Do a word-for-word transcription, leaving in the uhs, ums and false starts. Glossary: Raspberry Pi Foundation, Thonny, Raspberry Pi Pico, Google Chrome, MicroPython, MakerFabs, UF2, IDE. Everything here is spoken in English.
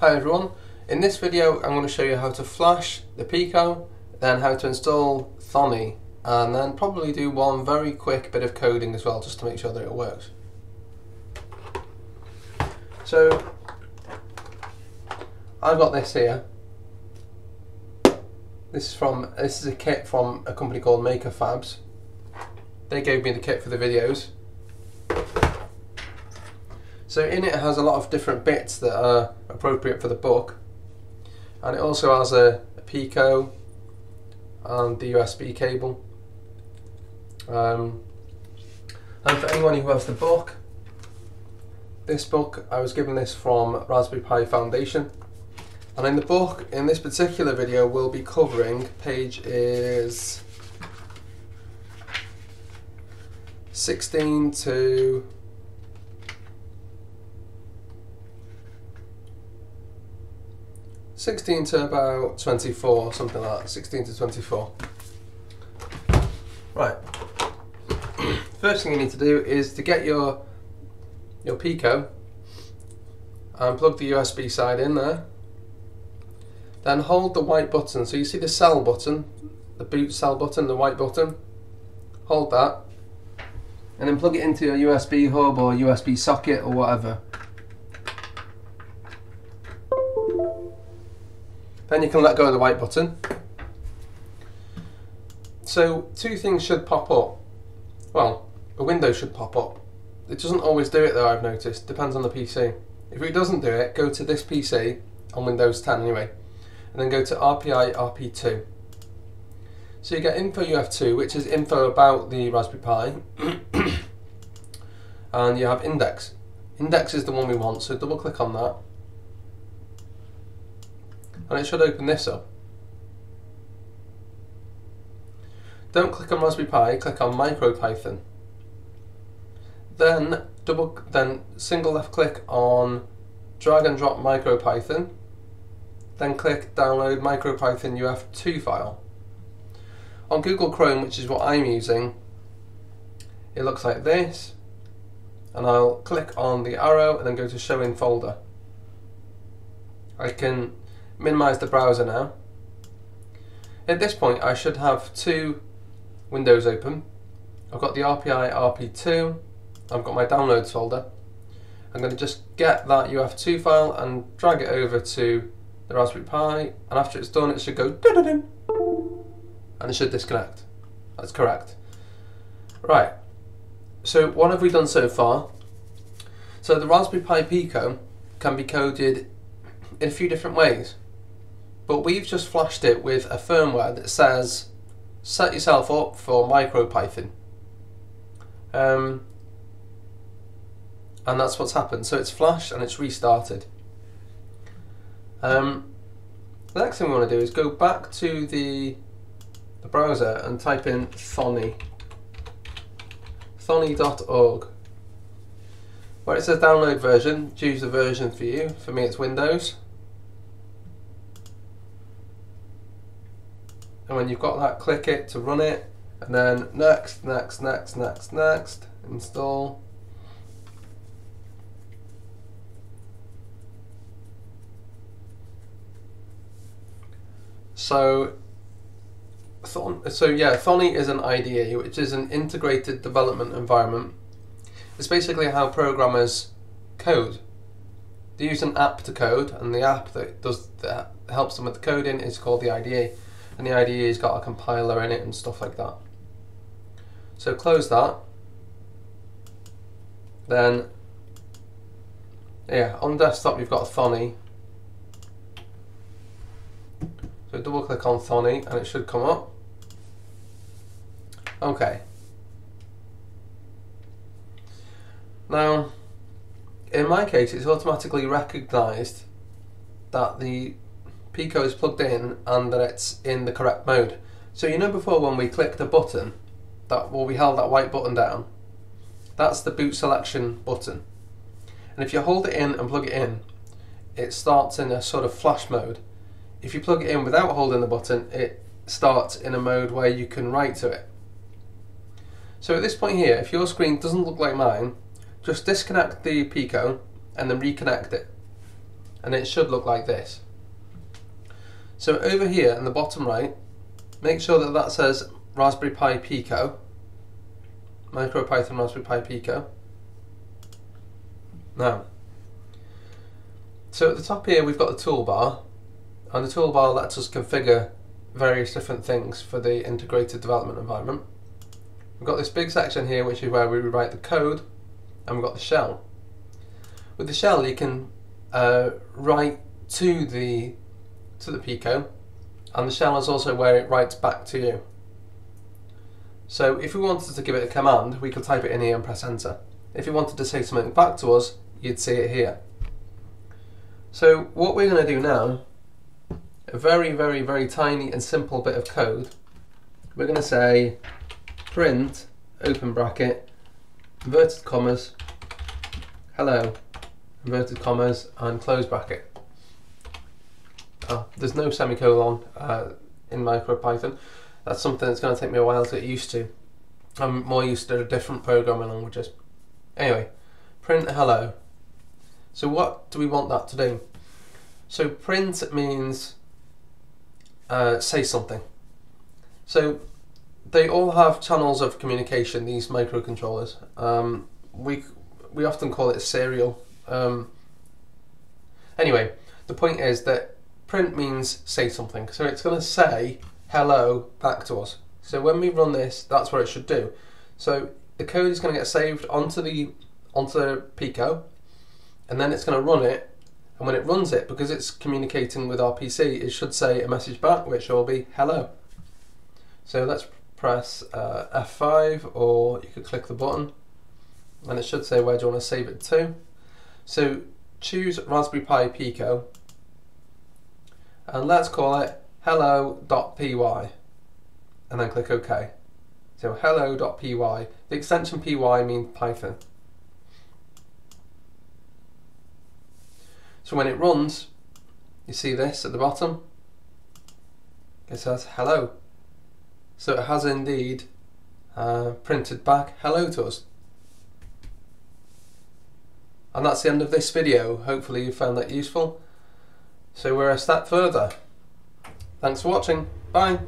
Hi everyone, in this video I'm going to show you how to flash the Pico, then how to install Thonny, and then probably do one very quick bit of coding as well just to make sure that it works. So I've got this here. This is from this is a kit from a company called MakerFabs. They gave me the kit for the videos. So in it has a lot of different bits that are appropriate for the book, and it also has a, a Pico and the U S B cable. Um, and for anyone who has the book, this book, I was given this from Raspberry Pi Foundation, and in the book, in this particular video, we'll be covering page is sixteen to sixteen to about twenty-four, something like that, sixteen to twenty-four. Right, first thing you need to do is to get your your Pico and plug the U S B side in there, then hold the white button, so you see the sell button, the boot sell button, the white button, hold that, and then plug it into your U S B hub or U S B socket or whatever. Then you can let go of the white button. So two things should pop up. Well, a window should pop up. It doesn't always do it though, I've noticed. Depends on the P C. If it doesn't do it, go to this P C on Windows ten anyway, and then go to R P I R P two. So you get info U F two, which is info about the Raspberry Pi, and you have index. Index is the one we want, so double click on that, and it should open this up. Don't click on Raspberry Pi, click on MicroPython. Then double, then single left click on drag and drop MicroPython, then click download MicroPython U F two file. On Google Chrome, which is what I'm using, it looks like this, and I'll click on the arrow and then go to show in folder. I can minimize the browser now. At this point I should have two windows open. I've got the R P I R P two, I've got my downloads folder. I'm going to just get that U F two file and drag it over to the Raspberry Pi, and after it's done it should go da-da-dum, and it should disconnect. That's correct. Right, so what have we done so far? So the Raspberry Pi Pico can be coded in a few different ways, but we've just flashed it with a firmware that says set yourself up for MicroPython, um, and that's what's happened. So it's flashed and it's restarted. Um, the next thing we want to do is go back to the, the browser and type in Thonny, thonny dot org, where it says download version. Choose the version for you. For me it's Windows. And when you've got that, click it to run it, and then next, next, next, next, next, install. So, Thon so yeah, Thonny is an I D E, which is an integrated development environment. It's basically how programmers code. They use an app to code, and the app that does that helps them with the coding is called the I D E. And the I D E has got a compiler in it and stuff like that. So close that. Then, yeah, on desktop you've got Thonny. So double click on Thonny and it should come up. Okay. Now, in my case, it's automatically recognised that the Pico is plugged in and that it's in the correct mode. So you know before when we clicked a button, that well, we held that white button down, that's the boot selection button. And if you hold it in and plug it in, it starts in a sort of flash mode. If you plug it in without holding the button, it starts in a mode where you can write to it. So at this point here, if your screen doesn't look like mine, just disconnect the Pico and then reconnect it. and it should look like this. So over here in the bottom right, make sure that that says Raspberry Pi Pico, MicroPython Raspberry Pi Pico. Now, so at the top here we've got the toolbar, and the toolbar lets us configure various different things for the integrated development environment. We've got this big section here which is where we rewrite the code, and we've got the shell. With the shell you can uh, write to the to the Pico, and the shell is also where it writes back to you. So if we wanted to give it a command, we could type it in here and press enter. If you wanted to say something back to us, you'd see it here. So what we're going to do now, a very very very tiny and simple bit of code, we're going to say print, open bracket, inverted commas, hello, inverted commas, and close bracket. Oh, there's no semicolon uh, in MicroPython. That's something that's going to take me a while to get used to. I'm more used to different programming languages. Anyway, print hello. So what do we want that to do? So print means uh, say something. So they all have channels of communication, these microcontrollers. Um, we, we often call it serial. Um, anyway, the point is that print means say something. So it's going to say hello back to us. So when we run this, that's what it should do. So the code is going to get saved onto the onto the Pico, and then it's going to run it, and when it runs it, because it's communicating with our P C, it should say a message back, which will be hello. So let's press uh, F five, or you could click the button, and it should say where do you want to save it to. So choose Raspberry Pi Pico, and let's call it hello dot P Y, and then click OK. So hello dot P Y, the extension P Y means Python. So when it runs, you see this at the bottom, it says hello. So it has indeed uh, printed back hello to us. And that's the end of this video. Hopefully you found that useful. So we're a step further. Thanks for watching. Bye.